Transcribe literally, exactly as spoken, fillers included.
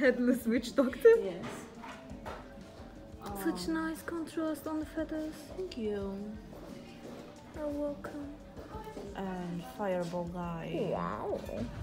Headless witch doctor? Yes. Oh. Such nice contrast on the feathers. Thank you. You're welcome. And fireball guy. Wow.